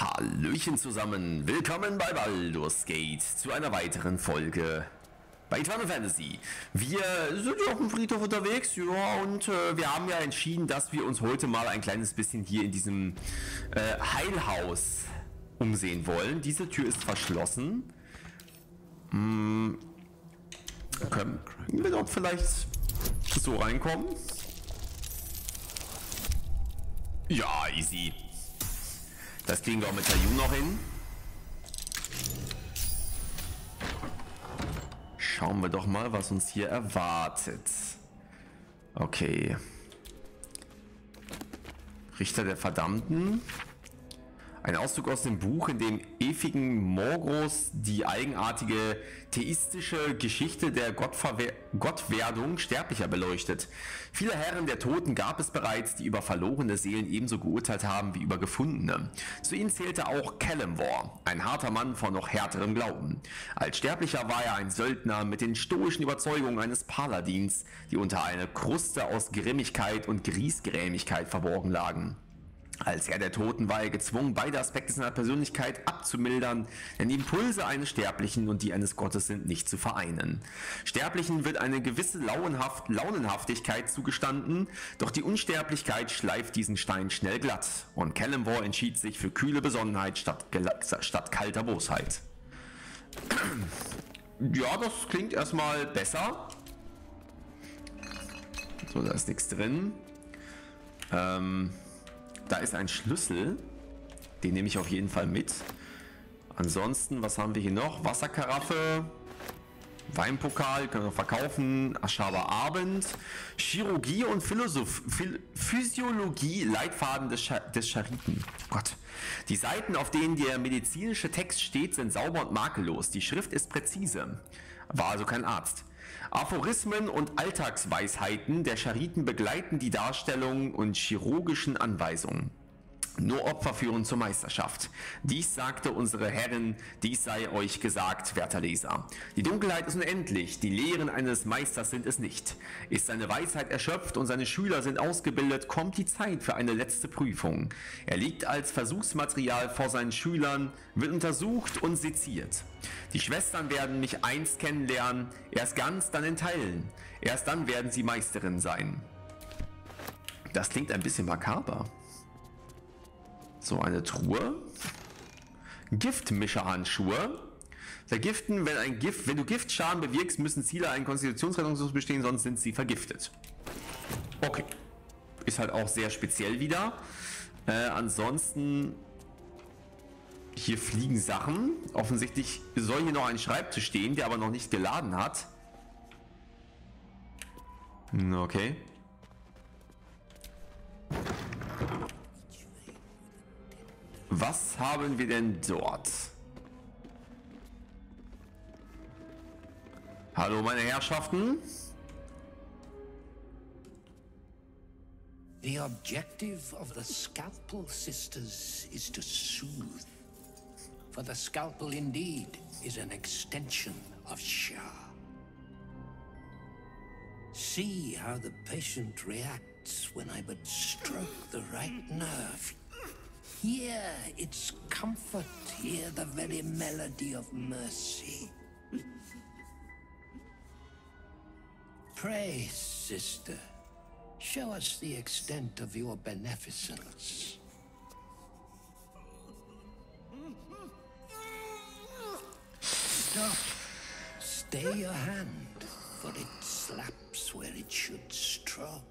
Hallöchen zusammen, willkommen bei Baldur's Gate zu einer weiteren Folge bei Eternal Fantasy. Wir sind ja auf dem Friedhof unterwegs, ja, und wir haben ja entschieden, dass wir uns heute mal ein kleines bisschen hier in diesem Heilhaus umsehen wollen. Diese Tür ist verschlossen. Können wir doch vielleicht so reinkommen? Ja, easy. Das kriegen wir auch mit der Ju noch hin. Schauen wir doch mal, was uns hier erwartet. Okay. Richter der Verdammten. Ein Auszug aus dem Buch, in dem ewigen Morgros die eigenartige theistische Geschichte der Gottwerdung Sterblicher beleuchtet. Viele Herren der Toten gab es bereits, die über verlorene Seelen ebenso geurteilt haben wie über gefundene. Zu ihnen zählte auch Kelemvor, ein harter Mann von noch härterem Glauben. Als Sterblicher war er ein Söldner mit den stoischen Überzeugungen eines Paladins, die unter einer Kruste aus Grimmigkeit und Griesgrämigkeit verborgen lagen. Als Herr der Toten war er gezwungen, beide Aspekte seiner Persönlichkeit abzumildern, denn die Impulse eines Sterblichen und die eines Gottes sind nicht zu vereinen. Sterblichen wird eine gewisse Launenhaftigkeit zugestanden, doch die Unsterblichkeit schleift diesen Stein schnell glatt, und Kelemvor entschied sich für kühle Besonnenheit statt kalter Bosheit. Ja, das klingt erstmal besser. So, da ist nichts drin. Da ist ein Schlüssel, den nehme ich auf jeden Fall mit. Ansonsten, was haben wir hier noch? Wasserkaraffe, Weinpokal, können wir verkaufen, Aschaberabend, Chirurgie und Physiologie, Leitfaden des Chariten. Oh Gott. Die Seiten, auf denen der medizinische Text steht, sind sauber und makellos. Die Schrift ist präzise. War also kein Arzt. Aphorismen und Alltagsweisheiten der Chariten begleiten die Darstellungen und chirurgischen Anweisungen. Nur Opfer führen zur Meisterschaft. Dies sagte unsere Herrin, dies sei euch gesagt, werter Leser. Die Dunkelheit ist unendlich, die Lehren eines Meisters sind es nicht. Ist seine Weisheit erschöpft und seine Schüler sind ausgebildet, kommt die Zeit für eine letzte Prüfung. Er liegt als Versuchsmaterial vor seinen Schülern, wird untersucht und seziert. Die Schwestern werden mich einst kennenlernen, erst ganz, dann in Teilen. Erst dann werden sie Meisterin sein. Das klingt ein bisschen makaber. So, eine Truhe. Giftmischerhandschuhe. Vergiften, wenn du Giftschaden bewirkst, müssen Ziele einen Konstitutionsrettungsversuch bestehen, sonst sind sie vergiftet. Okay. Ist halt auch sehr speziell wieder. Ansonsten, hier fliegen Sachen. Offensichtlich soll hier noch ein Schreibtisch stehen, der aber noch nicht geladen hat. Okay. Was haben wir denn dort? Hallo, meine Herrschaften. The objective of the Scalpel Sisters is to soothe. For the Scalpel indeed is an extension of Shah. See how the patient reacts when I but stroke the right nerve. Hear its comfort, hear the very melody of mercy. Pray, sister, show us the extent of your beneficence. Stop. Stay your hand, for it slaps where it should stroke.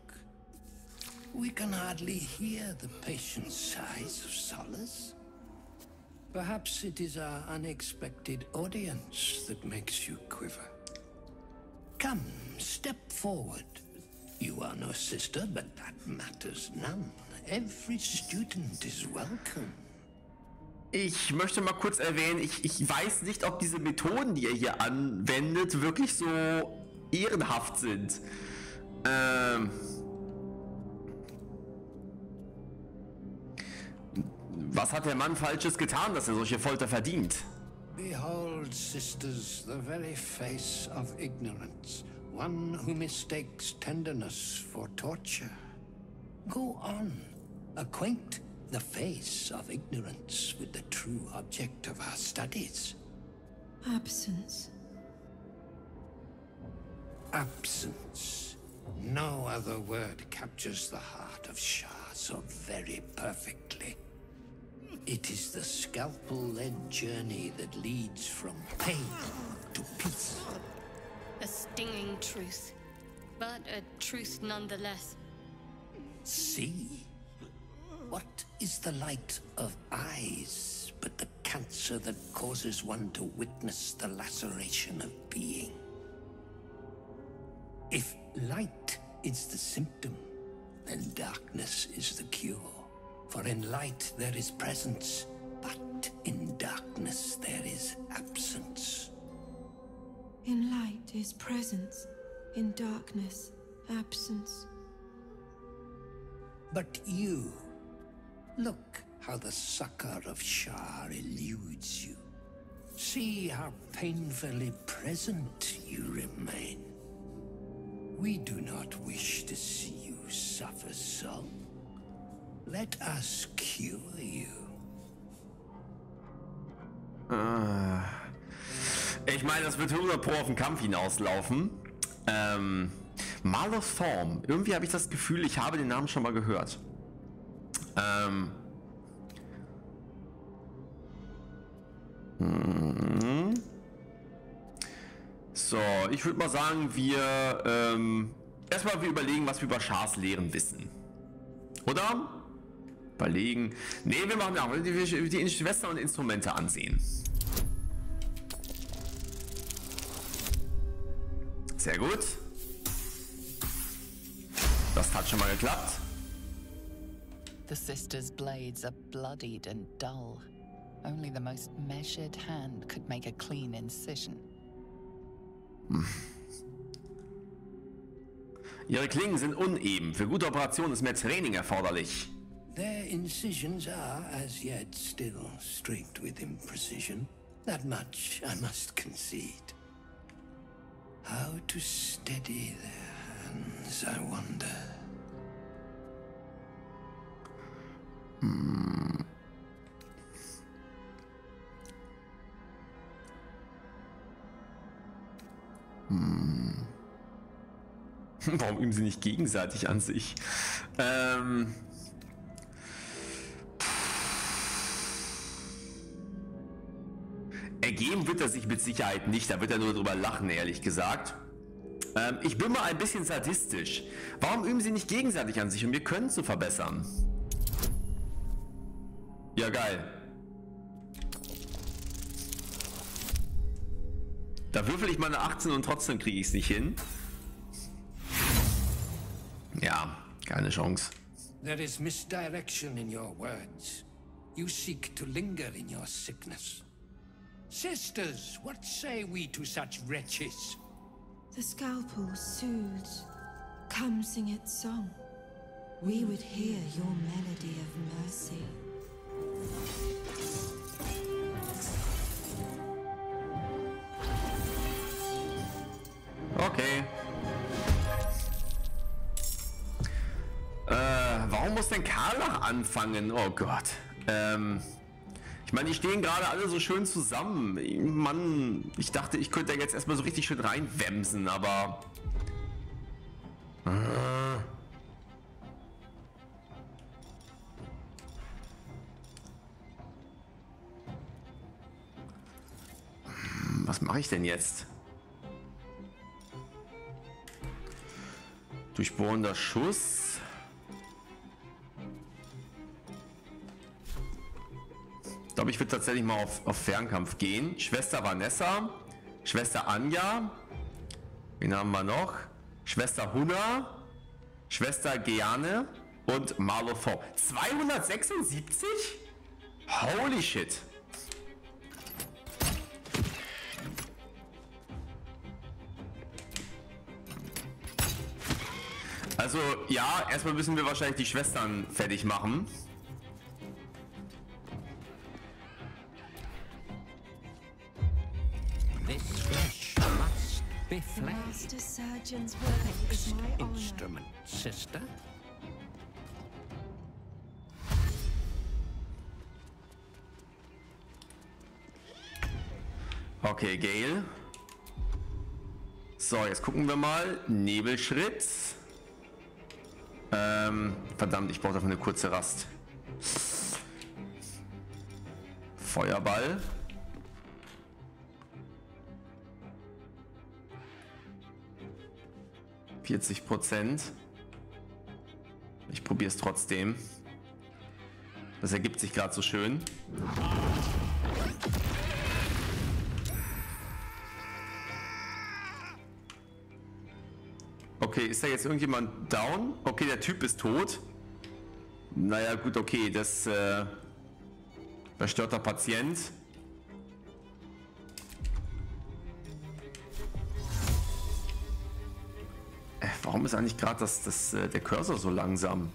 We can hardly hear the patient's sighs of solace. Perhaps it is our unexpected audience that makes you quiver. Come, step forward. You are no sister, but that matters none. Every student is welcome. Ich möchte mal kurz erwähnen, ich weiß nicht, ob diese Methoden, die ihr hier anwendet, wirklich so ehrenhaft sind. Was hat der Mann Falsches getan, dass er solche Folter verdient? Behold, sisters, the very face of ignorance. One who mistakes tenderness for torture. Go on, acquaint the face of ignorance with the true object of our studies. Absence. Absence. No other word captures the heart of Shah so very perfectly. It is the scalpel-led journey that leads from pain to peace. A stinging truth, but a truth nonetheless. See? What is the light of eyes but the cancer that causes one to witness the laceration of being? If light is the symptom, then darkness is the cure. For in light there is presence, but in darkness there is absence. In light is presence, in darkness, absence. But you, look how the sucker of Shah eludes you. See how painfully present you remain. We do not wish to see you suffer so. Let us cure you. Ich meine, das wird 100% auf den Kampf hinauslaufen. Marlo Fon. Irgendwie habe ich das Gefühl, ich habe den Namen schon mal gehört. So, ich würde mal sagen, wir erstmal überlegen, was wir über Shahs Lehren wissen. Oder? Überlegen. Ne, wir machen ja die Schwester und Instrumente ansehen. Sehr gut. Das hat schon mal geklappt. The sisters' blades are bloodied and dull. Only the most measured hand could make a clean incision. Ihre Klingen sind uneben. Für gute Operationen ist mehr Training erforderlich. Their incisions are, as yet, still streaked with imprecision. That much I must concede. How to steady their hands, I wonder. Warum üben sie nicht gegenseitig an sich? Ergeben wird er sich mit Sicherheit nicht, da wird er nur drüber lachen, ehrlich gesagt. Ich bin mal ein bisschen sadistisch. Warum üben sie nicht gegenseitig an sich, um ihr Können zu verbessern? Ja, geil. Da würfel ich meine 18 und trotzdem kriege ich es nicht hin. Ja, keine Chance. There is misdirection in your words. You seek to linger in your sickness. Sisters, what say we to such wretches? The scalpel soothes, come sing its song. We would hear your melody of mercy. Okay. Warum muss denn Karlach anfangen? Oh Gott. Ich meine, die stehen gerade alle so schön zusammen. Mann, ich dachte, ich könnte da jetzt erstmal so richtig schön reinwemsen, aber... Was mache ich denn jetzt? Durchbohrender Schuss... Ich glaube, ich würde tatsächlich mal auf Fernkampf gehen. Schwester Vanessa, Schwester Anja, wen haben wir noch? Schwester Huna, Schwester Gianne und Marlo Fon. 276? Holy shit! Also ja, erstmal müssen wir wahrscheinlich die Schwestern fertig machen. Master surgeon's work, my instrument, sister. Okay, Gale. So, jetzt gucken wir mal. Nebelschritt. Verdammt, ich brauche dafür eine kurze Rast. Feuerball. %. Ich probiere es trotzdem. Das ergibt sich gerade so schön. Okay, ist da jetzt irgendjemand down? Okay, der Typ ist tot. Naja, gut, okay, das verstörter Patient. Warum ist eigentlich gerade der Cursor so langsam?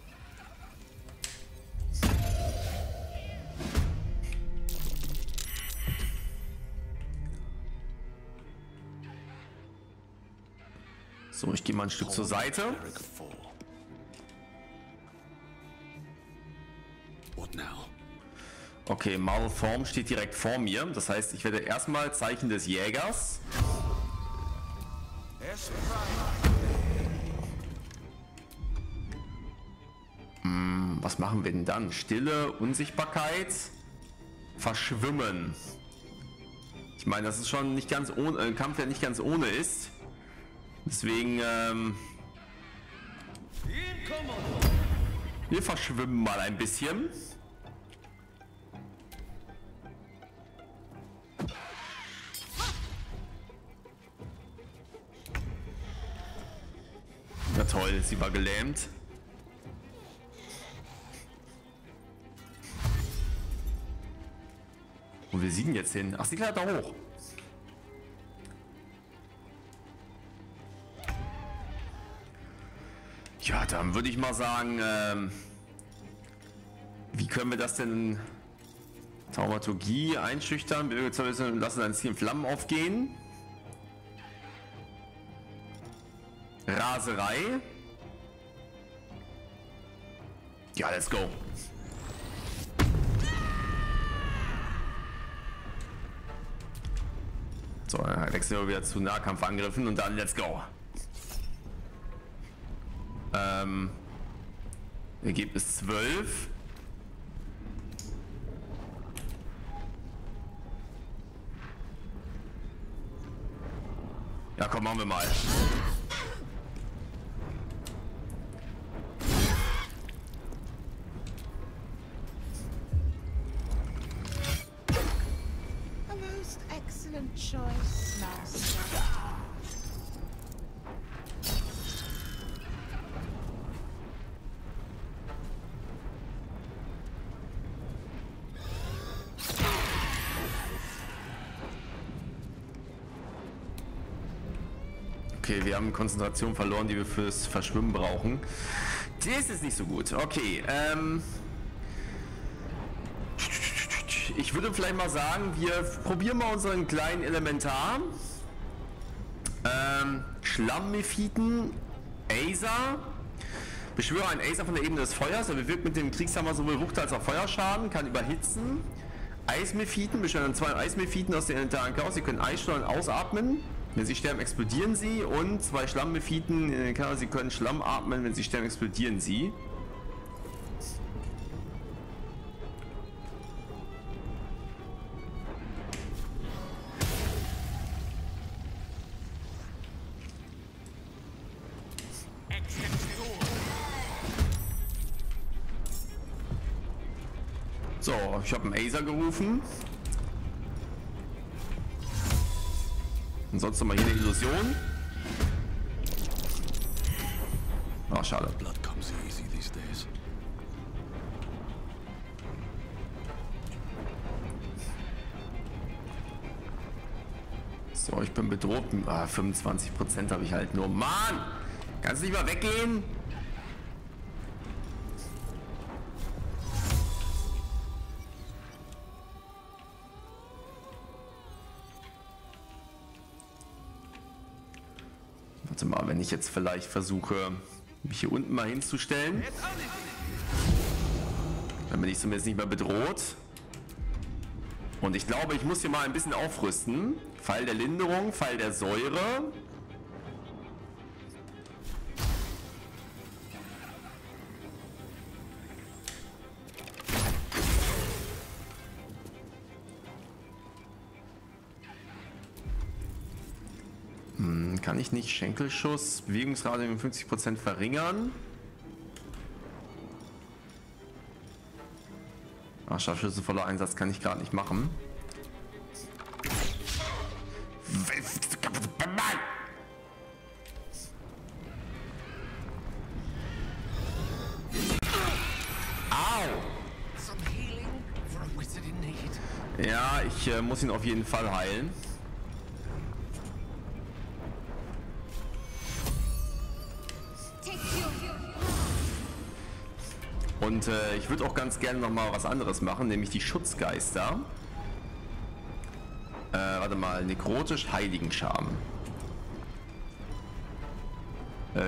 So, ich gehe mal ein Stück zur Seite. Okay, Marlo Fon steht direkt vor mir. Das heißt, ich werde erstmal Zeichen des Jägers. Was machen wir denn dann? Stille, Unsichtbarkeit, Verschwimmen. Ich meine, das ist schon nicht ganz ohne, ein Kampf, der nicht ganz ohne ist. Deswegen, wir verschwimmen mal ein bisschen. Na toll, sie war gelähmt. Und wir siegen jetzt hin. Ach, sie klettert da hoch. Ja, dann würde ich mal sagen, wie können wir das denn? Taumaturgie einschüchtern. Wir lassen ein bisschen Flammen aufgehen. Raserei. Ja, let's go. So, dann wechseln wir wieder zu Nahkampfangriffen und dann let's go. Ergebnis 12. Ja, komm, machen wir mal. Okay, wir haben Konzentration verloren, die wir fürs Verschwimmen brauchen. Das ist nicht so gut. Okay, ich würde vielleicht mal sagen, wir probieren mal unseren kleinen Elementar. Schlammmephiten, Azer. Beschwöre einen Azer von der Ebene des Feuers. Er bewirkt mit dem Kriegshammer sowohl Wucht als auch Feuerschaden, kann überhitzen. Eismephiten, beschwören zwei Eismephiten aus den Elementaren Chaos. Sie können Eisstollen ausatmen. Wenn sie sterben, explodieren sie. Und zwei Schlammmephiten, sie können Schlamm atmen. Wenn sie sterben, explodieren sie. So, ich habe einen Azer gerufen. Ansonsten mal hier eine Illusion. Ah, schade. So, ich bin bedroht. Ah, 25% habe ich halt nur. Mann! Kannst du nicht mal weggehen? Mal, wenn ich jetzt vielleicht versuche, mich hier unten mal hinzustellen, dann bin ich zumindest nicht mehr bedroht. Und ich glaube, ich muss hier mal ein bisschen aufrüsten. Pfeil der Linderung, Pfeil der Säure. Kann ich nicht Schenkelschuss, Bewegungsrate um 50% verringern. Ach, Scharfschüsse voller Einsatz kann ich gerade nicht machen. Au! Ja, ich muss ihn auf jeden Fall heilen. Und ich würde auch ganz gerne nochmal was anderes machen, nämlich die Schutzgeister. Warte mal, nekrotisch Heiligenscham.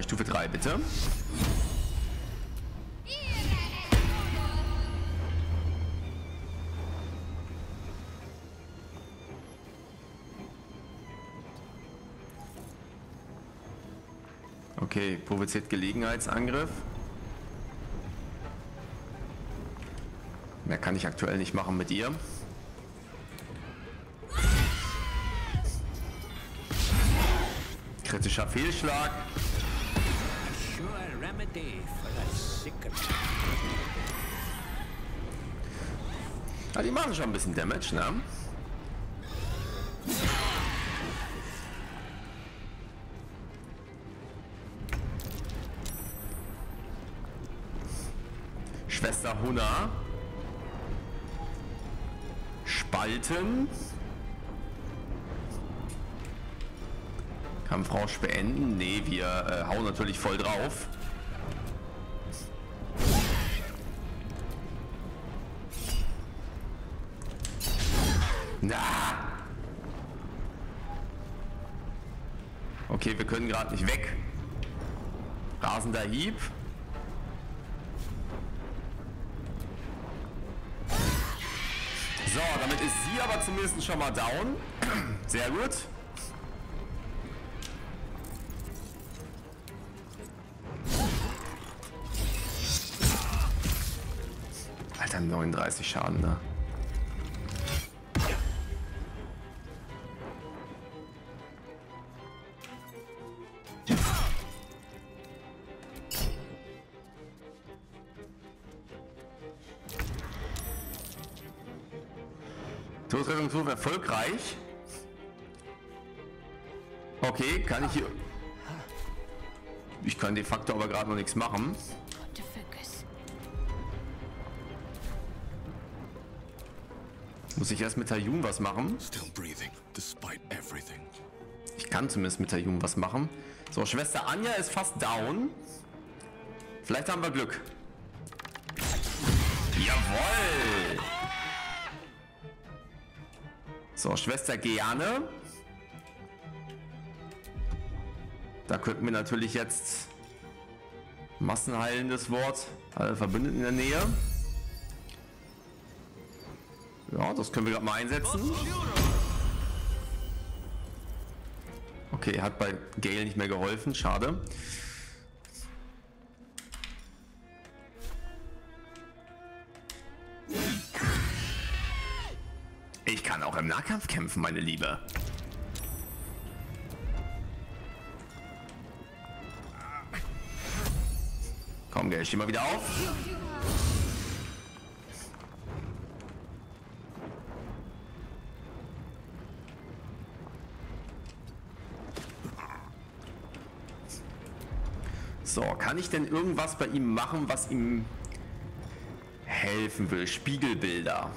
Stufe 3 bitte. Okay, provoziert Gelegenheitsangriff. Mehr kann ich aktuell nicht machen mit ihr. Kritischer Fehlschlag. Ja, die machen schon ein bisschen Damage, ne? Schwester Huna. Spalten. Kampfrausch beenden. Ne, wir hauen natürlich voll drauf. Na! Okay, wir können gerade nicht weg. Rasender Hieb. So, damit ist sie aber zumindest schon mal down. Sehr gut. Alter, 39 Schaden da. Todesrettungswurf erfolgreich. Okay, kann ich hier... Ich kann de facto aber gerade noch nichts machen. Muss ich erst mit Tayum was machen? Ich kann zumindest mit Tayum was machen. So, Schwester Anja ist fast down. Vielleicht haben wir Glück. Jawohl! So, Schwester Gianne. Da könnten wir natürlich jetzt massenheilendes Wort. Alle Verbündeten in der Nähe. Ja, das können wir gerade mal einsetzen. Okay, hat bei Gale nicht mehr geholfen. Schade. Ich kann auch im Nahkampf kämpfen, meine Liebe. Komm, Gell, steh mal wieder auf. So, kann ich denn irgendwas bei ihm machen, was ihm helfen will? Spiegelbilder.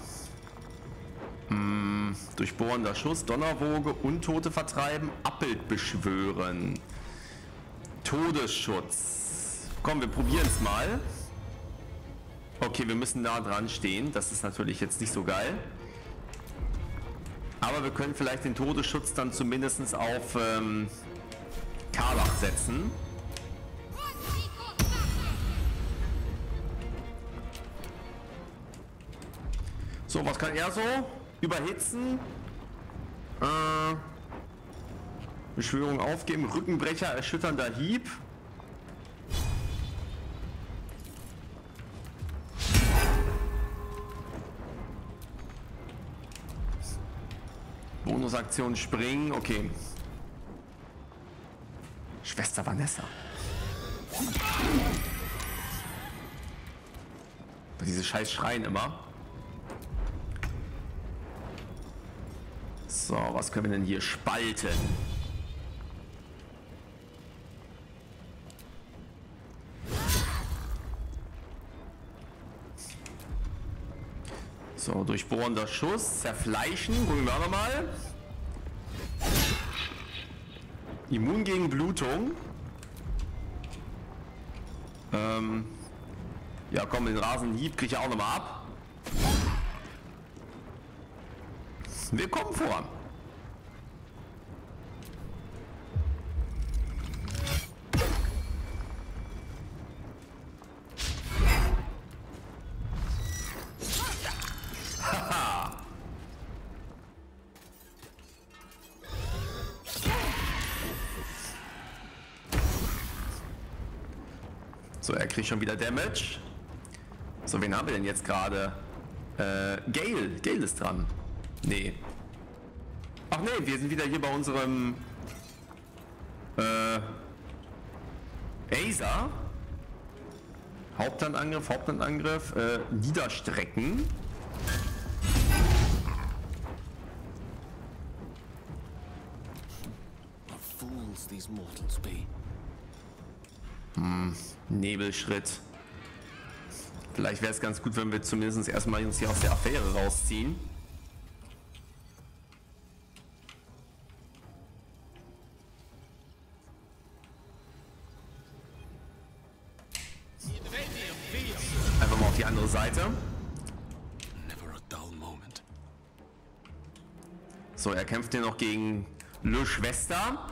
Durchbohrender Schuss, Donnerwoge, Untote vertreiben, Abbild beschwören, Todesschutz. Komm, wir probieren es mal. Okay, wir müssen nah dran stehen. Das ist natürlich jetzt nicht so geil. Aber wir können vielleicht den Todesschutz dann zumindest auf Karlach setzen. So, was kann er so? Überhitzen. Beschwörung aufgeben. Rückenbrecher, erschütternder Hieb. Bonusaktion springen, okay. Schwester Vanessa. Diese scheiß Schreien immer. So, was können wir denn hier spalten? So, durchbohrender Schuss, zerfleischen, gucken wir nochmal. Immun gegen Blutung. Ja, komm, den Rasenhieb kriege ich auch nochmal ab. Wir kommen voran. So, er kriegt schon wieder Damage. So, wen haben wir denn jetzt gerade? Gale. Gale ist dran. Nee. Ach nee, wir sind wieder hier bei unserem... Azer. Haupthandangriff, Haupthandangriff. Niederstrecken. Nebelschritt. Vielleicht wäre es ganz gut, wenn wir zumindest erstmal uns hier aus der Affäre rausziehen. Einfach mal auf die andere Seite. So, er kämpft hier noch gegen Le Schwester.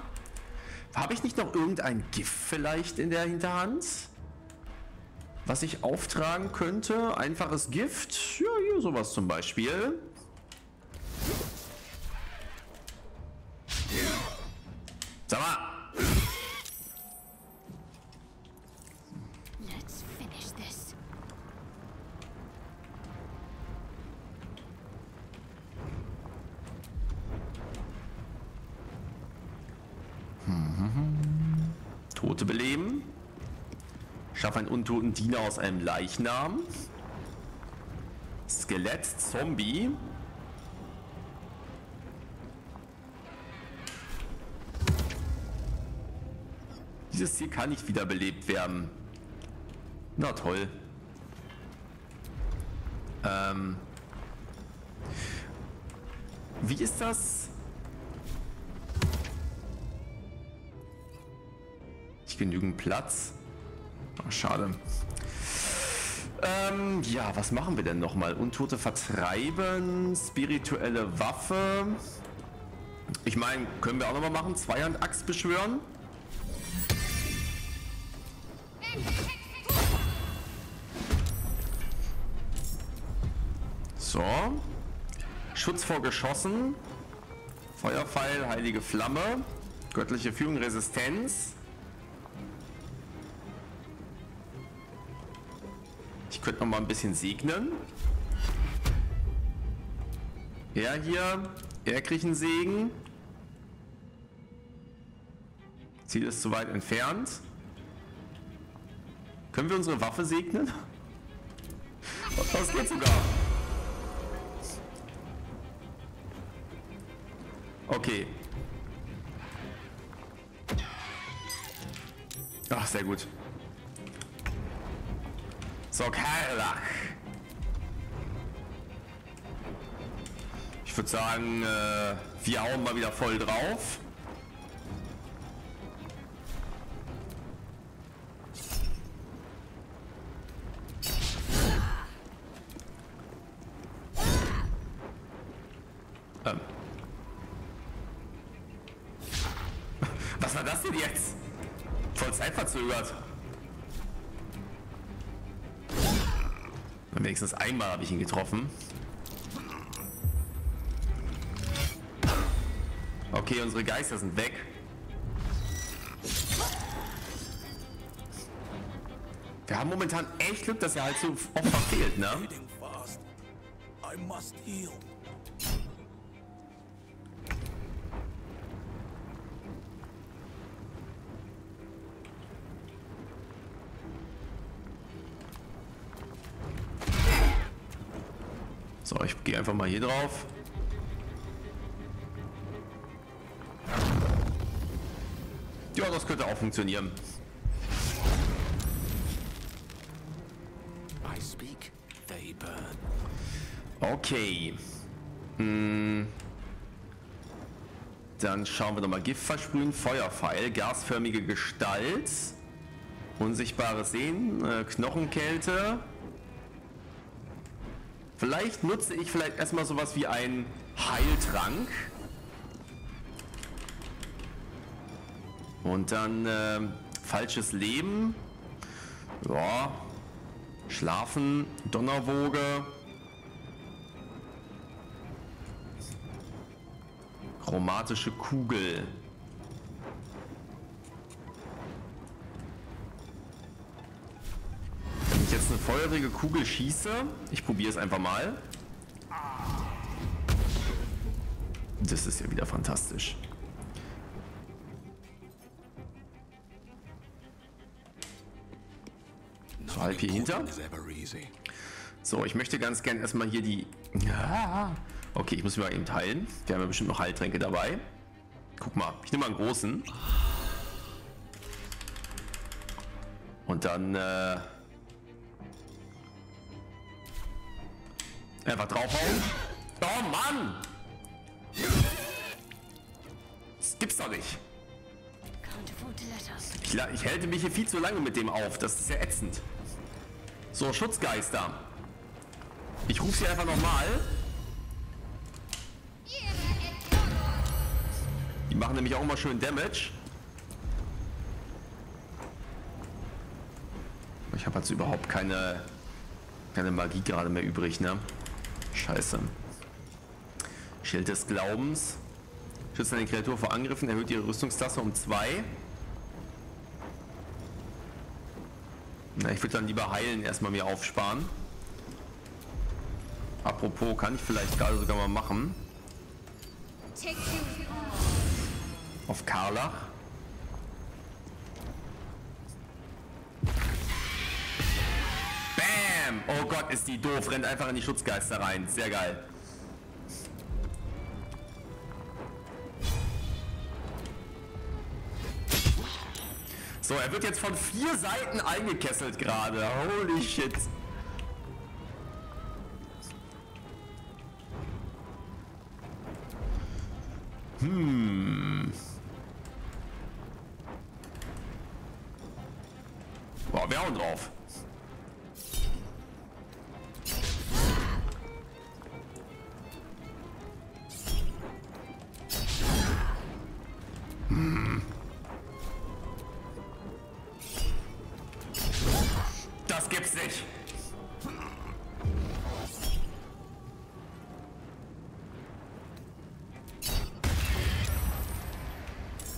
Habe ich nicht noch irgendein Gift vielleicht in der Hinterhand? Was ich auftragen könnte, einfaches Gift, ja, hier sowas zum Beispiel. Sag mal! Let's finish this. Tote beleben. Schaff einen untoten Diener aus einem Leichnam. Skelett, Zombie. Dieses Tier kann nicht wiederbelebt werden. Na toll. Wie ist das? Nicht genügend Platz. Ach, schade. Ja, was machen wir denn nochmal? Untote vertreiben, spirituelle Waffe. Ich meine, können wir auch nochmal machen. Zweihand-Axt beschwören. So. Schutz vor Geschossen. Feuerpfeil, heilige Flamme. Göttliche Führung, Resistenz. Könnte man mal ein bisschen segnen. Er hier. Er kriegt einen Segen. Ziel ist zu weit entfernt. Können wir unsere Waffe segnen? Das geht sogar. Okay. Ach, sehr gut. So, Karlach. Ich würde sagen, wir hauen mal wieder voll drauf. Was war das denn jetzt? Voll zeitverzögert. Wenigstens einmal habe ich ihn getroffen. Okay, unsere Geister sind weg. Wir haben momentan echt Glück, dass er halt so oft verfehlt, ne? So, ich gehe einfach mal hier drauf. Ja, das könnte auch funktionieren. Okay. Dann schauen wir nochmal. Gift versprühen, Feuerpfeil, gasförmige Gestalt, unsichtbares Sehen, Knochenkälte. Vielleicht nutze ich erstmal sowas wie einen Heiltrank. Und dann falsches Leben. Ja. Schlafen, Donnerwoge. Chromatische Kugel. Wenn ich jetzt eine feurige Kugel schieße, ich probiere es einfach mal. Das ist ja wieder fantastisch. So, halb hier hinter. So, ich möchte ganz gern erstmal hier die... Okay, ich muss mich mal eben heilen. Wir haben ja bestimmt noch Heiltränke dabei. Guck mal, ich nehme mal einen großen. Und dann... einfach draufhauen. Oh Mann! Das gibt's doch nicht. Ich hält mich hier viel zu lange mit dem auf. Das ist ja ätzend. So, Schutzgeister. Ich rufe sie einfach nochmal. Die machen nämlich auch immer schön Damage. Ich habe jetzt überhaupt keine Magie gerade mehr übrig, ne? Scheiße. Schild des Glaubens. Schützt eine Kreatur vor Angriffen, erhöht ihre Rüstungsklasse um 2. Na, ich würde dann lieber heilen, erstmal mir aufsparen. Apropos, kann ich vielleicht gerade sogar mal machen. Auf Karlach. Bam! Oh Gott, ist die doof. Rennt einfach in die Schutzgeister rein. Sehr geil. So, er wird jetzt von 4 Seiten eingekesselt gerade. Holy shit. Boah, wir hauen drauf. Das gibt's nicht.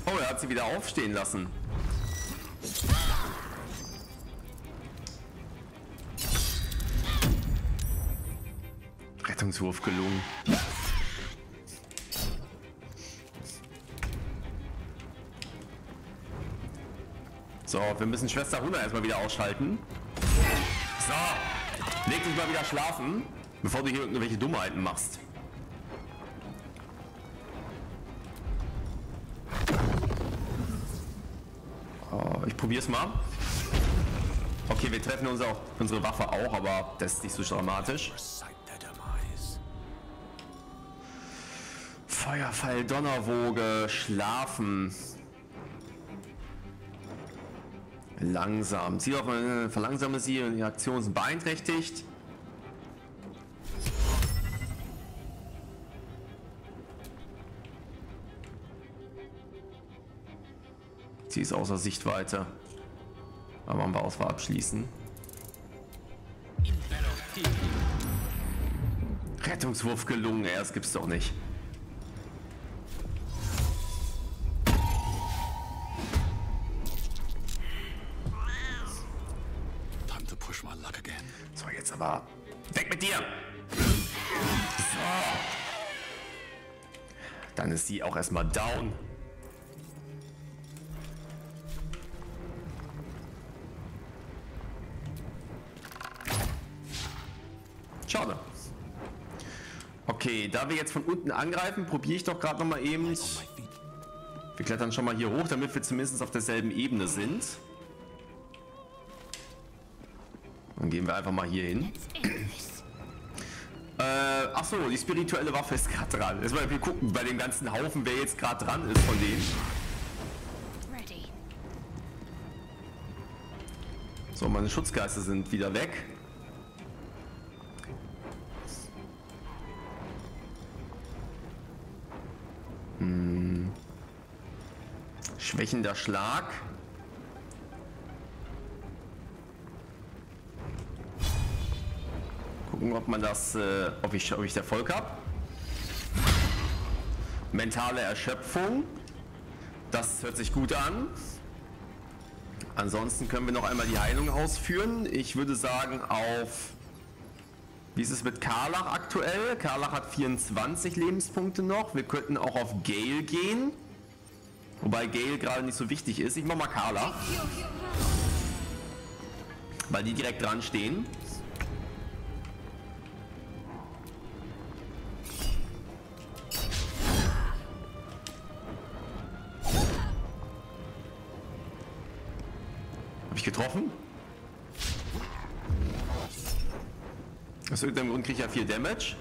Oh, er hat sie wieder aufstehen lassen. Rettungswurf gelungen. So, wir müssen Schwester Huna erstmal wieder ausschalten. So, leg dich mal wieder schlafen, bevor du hier irgendwelche Dummheiten machst. Oh, ich probier's mal. Okay, wir treffen unsere Waffe auch, aber das ist nicht so dramatisch. Feuerfall, Donnerwoge, Schlafen. Langsam. Ziel auf, verlangsame sie und die Aktionen sind beeinträchtigt. Sie ist außer Sichtweite. Aber machen wir Auswahl abschließen. Rettungswurf gelungen. Erst gibt's doch nicht. Dann ist die auch erstmal down. Schade. Okay, da wir jetzt von unten angreifen, probiere ich doch gerade nochmal eben. Wir klettern schon mal hier hoch, damit wir zumindest auf derselben Ebene sind. Dann gehen wir einfach mal hier hin. Achso, die spirituelle Waffe ist gerade dran. Erstmal wir gucken bei dem ganzen Haufen, wer jetzt gerade dran ist von denen. So, meine Schutzgeister sind wieder weg. Hm. Schwächender Schlag. Gucken, ob man das, ob ich Erfolg habe. Mentale Erschöpfung. Das hört sich gut an. Ansonsten können wir noch einmal die Heilung ausführen. Ich würde sagen auf... Wie ist es mit Karlach aktuell? Karlach hat 24 Lebenspunkte noch. Wir könnten auch auf Gale gehen. Wobei Gale gerade nicht so wichtig ist. Ich mach mal Karlach. Weil die direkt dran stehen. Habe ich getroffen? Aus irgendeinem Grund kriege ich ja 4 Damage.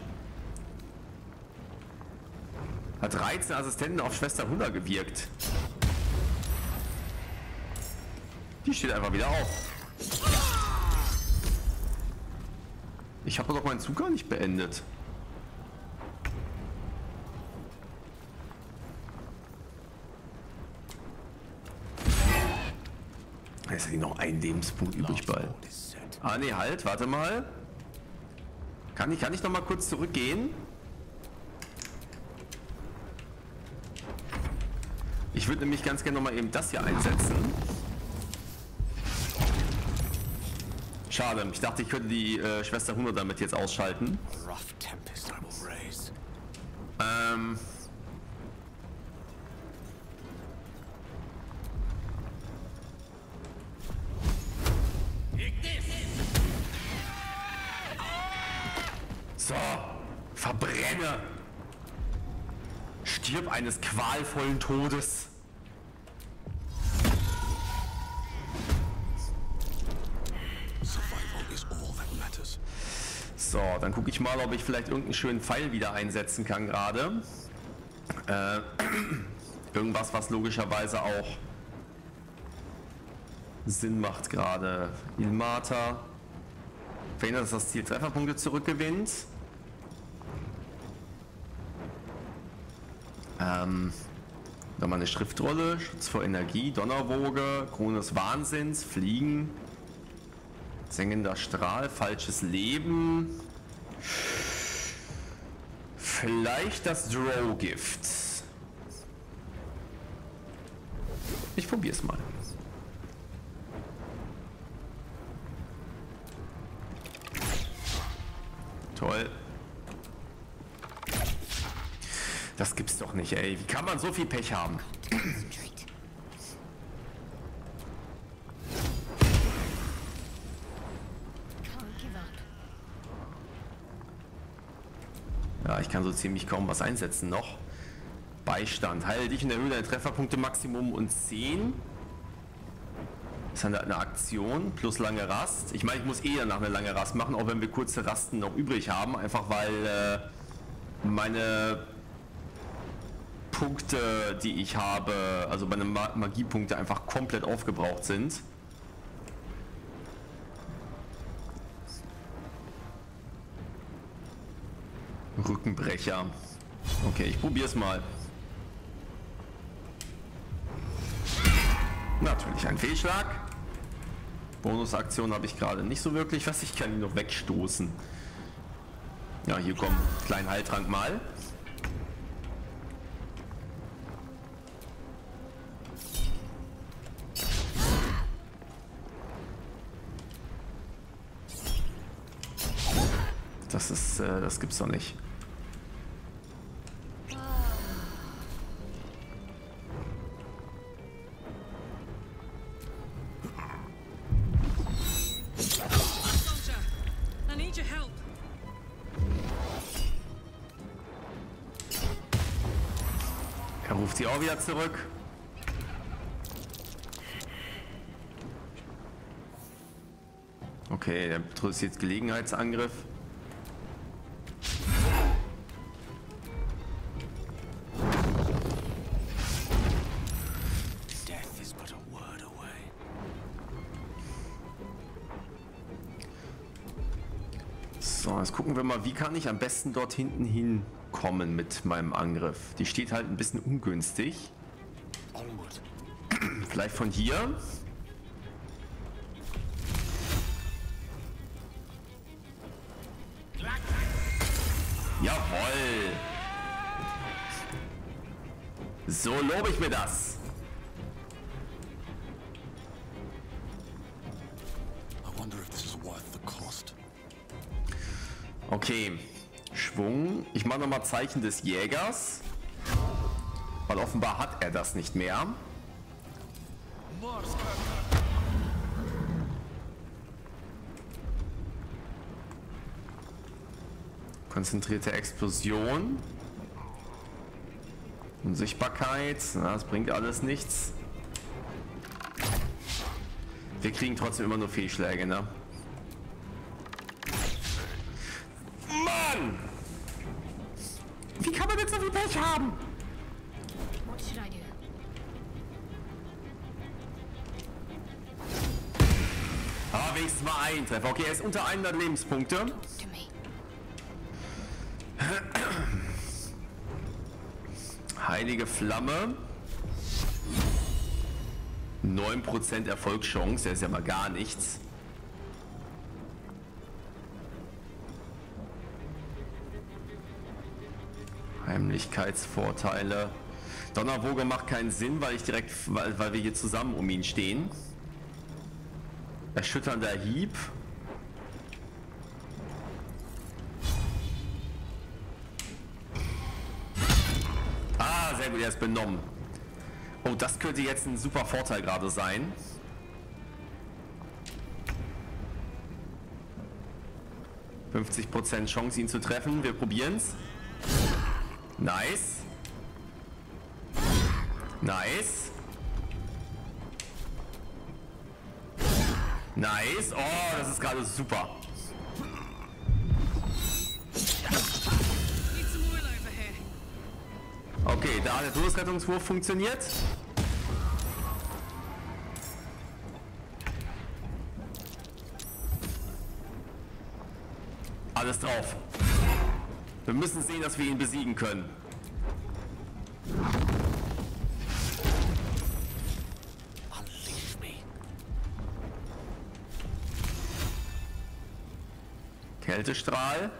Hat 13 Assistenten auf Schwester Huna gewirkt. Die steht einfach wieder auf. Ich habe doch meinen Zug gar nicht beendet. Es ist noch ein Lebenspunkt übrig bei. Ah ne, halt, warte mal. Kann ich noch mal kurz zurückgehen? Ich würde nämlich ganz gerne noch mal eben das hier einsetzen. Schade, ich dachte, ich könnte die Schwester Huna damit jetzt ausschalten. So, verbrenne! Stirb eines qualvollen Todes! So, dann gucke ich mal, ob ich vielleicht irgendeinen schönen Pfeil wieder einsetzen kann gerade. Irgendwas, was logischerweise auch Sinn macht gerade. Ilmata. Verhindert, dass das Ziel Trefferpunkte zurückgewinnt. Nochmal eine Schriftrolle, Schutz vor Energie, Donnerwoge, Krone des Wahnsinns, Fliegen, sengender Strahl, falsches Leben. Vielleicht das Drow-Gift. Ich probier's mal. Toll. Das gibt's doch nicht, ey. Wie kann man so viel Pech haben? Ja, ich kann so ziemlich kaum was einsetzen noch. Beistand. Heile dich in der Höhe deiner Trefferpunkte Maximum und 10. Das ist eine Aktion plus lange Rast. Ich meine, ich muss eh danach eine lange Rast machen, auch wenn wir kurze Rasten noch übrig haben. Einfach weil meine... Punkte, die ich habe, also meine Magiepunkte einfach komplett aufgebraucht sind. Rückenbrecher. Okay, ich probier's mal. Natürlich ein Fehlschlag. Bonusaktion habe ich gerade nicht so wirklich. Was, ich kann ihn noch wegstoßen. Ja, hier kommen. Kleinen Heiltrank mal. Das gibt's doch nicht. Er ruft sie auch wieder zurück. Okay, der betrifft jetzt Gelegenheitsangriff. So, jetzt gucken wir mal, wie kann ich am besten dort hinten hinkommen mit meinem Angriff. Die steht halt ein bisschen ungünstig. Vielleicht von hier. Jawohl! So lobe ich mir das! Okay, Schwung. Ich mache nochmal Zeichen des Jägers. Weil offenbar hat er das nicht mehr. Konzentrierte Explosion. Unsichtbarkeit. Na, das bringt alles nichts. Wir kriegen trotzdem immer nur Fehlschläge, ne? Mann! Wie kann man jetzt so viel Pech haben? Aber wenigstens mal ein Treffer. Okay, er ist unter 100 Lebenspunkte. Heilige Flamme. 9% Erfolgschance. Der ist ja mal gar nichts. Heimlichkeitsvorteile. Donnerwoge macht keinen Sinn, weil ich direkt, weil wir hier zusammen um ihn stehen. Erschütternder Hieb. Ah, sehr gut, er ist benommen. Oh, das könnte jetzt ein super Vorteil gerade sein. %50 Chance, ihn zu treffen. Wir probieren's. Nice. Nice. Nice. Oh, das ist gerade super. Okay, da hat der Todesrettungswurf funktioniert. Alles drauf. Wir müssen sehen, dass wir ihn besiegen können. Kältestrahl.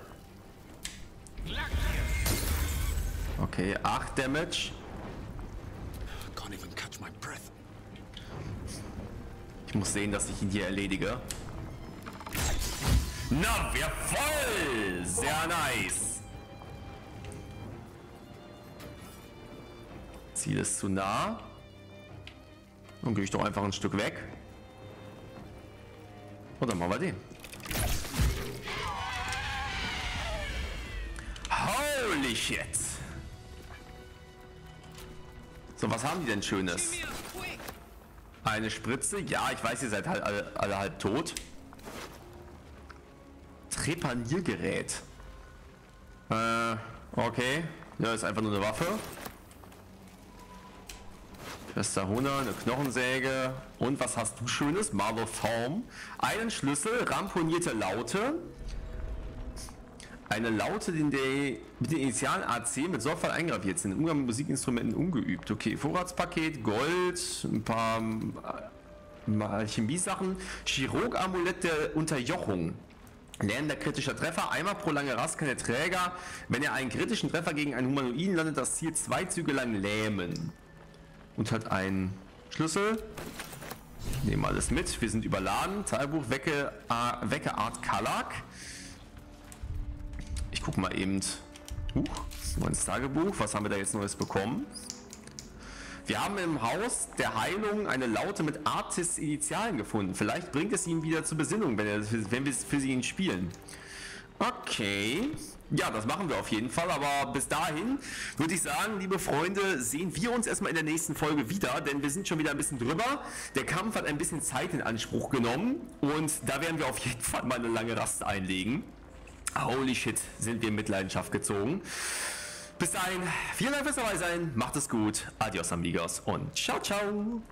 Okay, 8 Damage. Ich muss sehen, dass ich ihn hier erledige. Na, wir voll! Sehr nice! Ziel ist zu nah. Dann gehe ich doch einfach ein Stück weg. Und dann machen wir den. Holy shit! So, was haben die denn Schönes? Eine Spritze? Ja, ich weiß, ihr seid halt alle halb tot. Trepaniergerät. Okay. Ja, ist einfach nur eine Waffe. Schwester Huna, eine Knochensäge. Und was hast du Schönes? Marlo Fon. Einen Schlüssel, ramponierte Laute. Eine Laute, die mit den Initialen AC mit Sorgfalt eingraviert sind. Umgang mit Musikinstrumenten ungeübt. Okay, Vorratspaket, Gold, ein paar Alchemie-Sachen. Chirurgamulett der Unterjochung. Lernender kritischer Treffer. Einmal pro lange Rast kann der Träger, wenn er einen kritischen Treffer gegen einen Humanoiden landet, das Ziel 2 Züge lang lähmen. Und hat einen Schlüssel. Nehmen alles mit. Wir sind überladen. Teilbuch Wecke Art Karlach. Ich guck mal eben. Neues Tagebuch. Was haben wir da jetzt Neues bekommen? Wir haben im Haus der Heilung eine Laute mit Artis Initialen gefunden. Vielleicht bringt es ihn wieder zur Besinnung, wenn wir für ihn spielen. Okay. Okay. Ja, das machen wir auf jeden Fall, aber bis dahin würde ich sagen, liebe Freunde, sehen wir uns erstmal in der nächsten Folge wieder, denn wir sind schon wieder ein bisschen drüber. Der Kampf hat ein bisschen Zeit in Anspruch genommen und da werden wir auf jeden Fall mal eine lange Rast einlegen. Holy shit, sind wir in Mitleidenschaft gezogen. Bis dahin, vielen Dank fürs dabei sein, macht es gut, adios amigos und ciao, ciao.